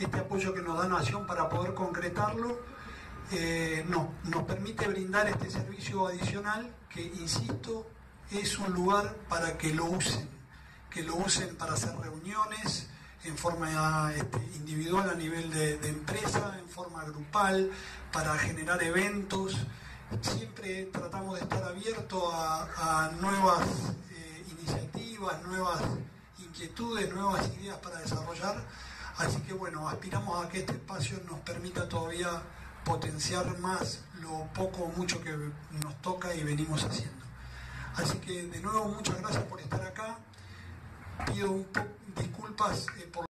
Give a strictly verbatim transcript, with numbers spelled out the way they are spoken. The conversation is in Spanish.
este apoyo que nos da Nación para poder concretarlo, eh, no, nos permite brindar este servicio adicional que, insisto, es un lugar para que lo usen, que lo usen para hacer reuniones en forma este, individual a nivel de, de empresa, en forma grupal, para generar eventos. Siempre tratamos de estar abiertos a, a nuevas eh, iniciativas, nuevas inquietudes, nuevas ideas para desarrollar. Así que bueno, aspiramos a que este espacio nos permita todavía potenciar más lo poco o mucho que nos toca y venimos haciendo. Así que de nuevo muchas gracias por estar acá. Pido un poco disculpas eh, por